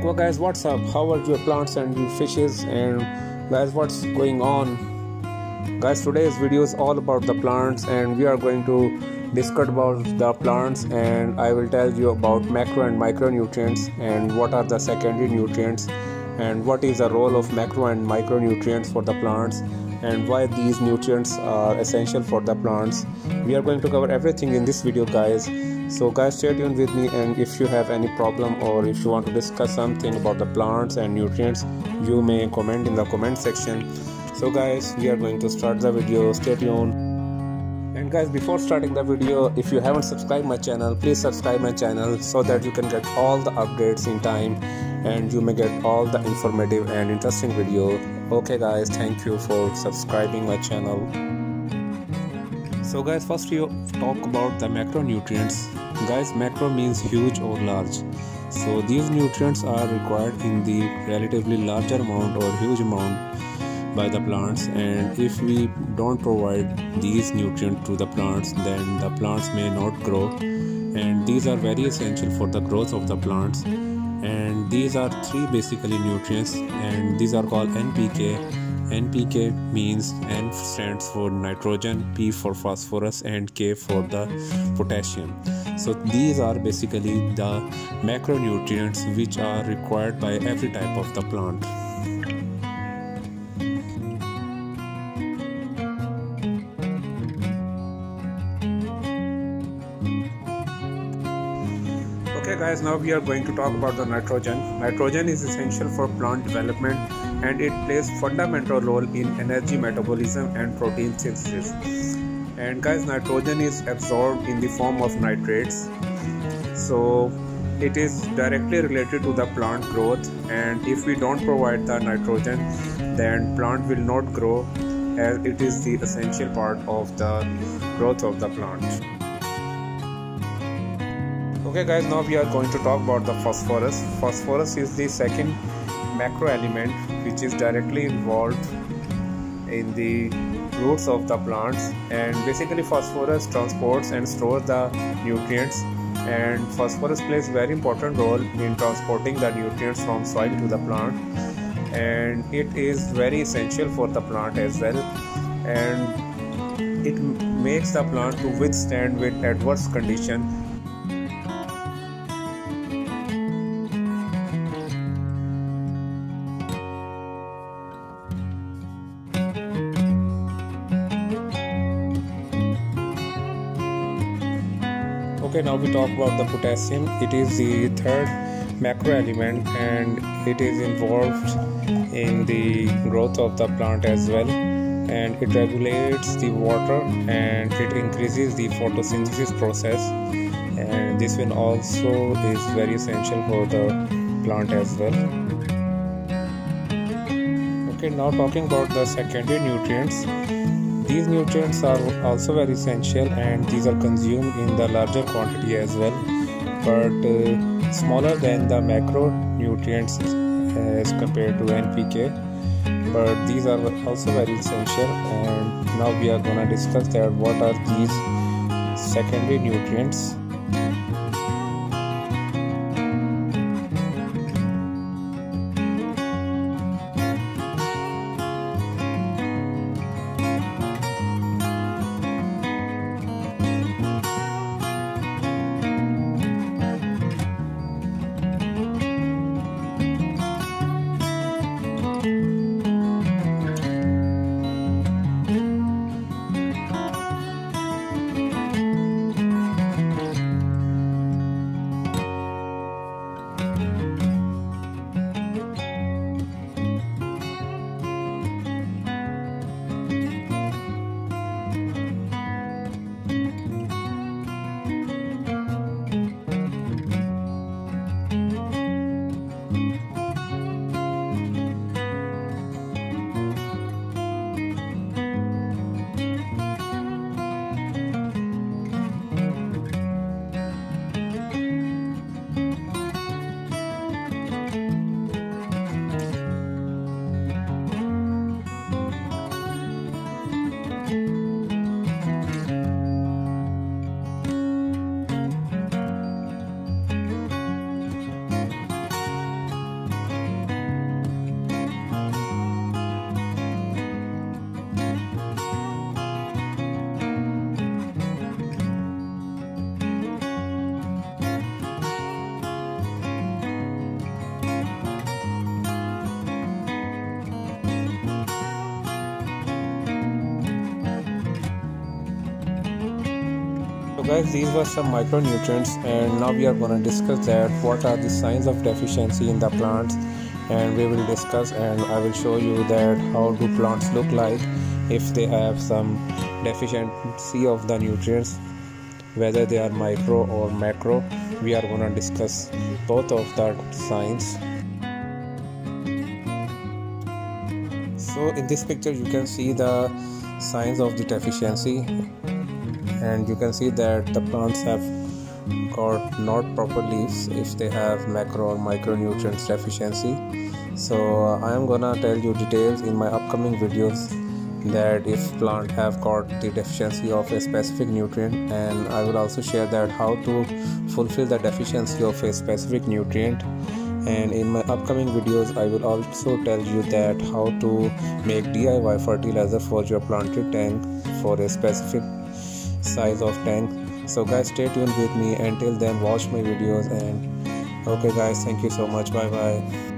like, well guys, what's up, how are your plants and your fishes, and guys, what's going on? Guys, today's video is all about the plants, and we are going to discuss about the plants, and I will tell you about macro and micronutrients, and what are the secondary nutrients, and what is the role of macro and micronutrients for the plants, and why these nutrients are essential for the plants. We are going to cover everything in this video, guys. So guys, stay tuned with me, and if you have any problem or if you want to discuss something about the plants and nutrients, you may comment in the comment section. So guys, we are going to start the video. Stay tuned. And guys, before starting the video, if you haven't subscribed my channel, please subscribe my channel so that you can get all the updates in time, and you may get all the informative and interesting video. Okay guys, thank you for subscribing my channel. So guys, first you talk about the macronutrients. Guys, macro means huge or large. So these nutrients are required in the relatively larger amount or huge amount by the plants, and if we don't provide these nutrients to the plants, then the plants may not grow, and these are very essential for the growth of the plants. And these are three basically nutrients, and these are called NPK. NPK means N stands for nitrogen, P for phosphorus, and K for the potassium. So these are basically the macronutrients which are required by every type of the plant. Okay guys, now we are going to talk about the nitrogen. Nitrogen is essential for plant development, and it plays fundamental role in energy metabolism and protein synthesis. And guys, nitrogen is absorbed in the form of nitrates, so it is directly related to the plant growth, and if we don't provide the nitrogen, then plant will not grow, as it is the essential part of the growth of the plant. Okay guys, now we are going to talk about the phosphorus. Phosphorus is the second macro element which is directly involved in the roots of the plants, and basically phosphorus transports and stores the nutrients, and phosphorus plays very important role in transporting the nutrients from soil to the plant, and it is very essential for the plant as well, and it makes the plant to withstand with adverse condition. Okay, now we talk about the potassium. It is the third macro element, and it is involved in the growth of the plant as well, and it regulates the water, and it increases the photosynthesis process, and this one also is very essential for the plant as well. Okay, now talking about the secondary nutrients. These nutrients are also very essential, and these are consumed in the larger quantity as well, but smaller than the macronutrients as compared to NPK, but these are also very essential. And now we are gonna discuss that what are these secondary nutrients. guys, these were some micronutrients, and now we are going to discuss that what are the signs of deficiency in the plants, and we will discuss and I will show you that how do plants look like if they have some deficiency of the nutrients, whether they are micro or macro. We are going to discuss both of that signs. So in this picture you can see the signs of the deficiency, and you can see that the plants have got not proper leaves if they have macro or micronutrients deficiency. So I am gonna tell you details in my upcoming videos that if plant have got the deficiency of a specific nutrient, and I will also share that how to fulfill the deficiency of a specific nutrient. And in my upcoming videos I will also tell you that how to make DIY fertilizer for your planted tank for a specific size of tank. So guys, stay tuned with me. Until then, watch my videos, and okay guys, thank you so much. Bye bye.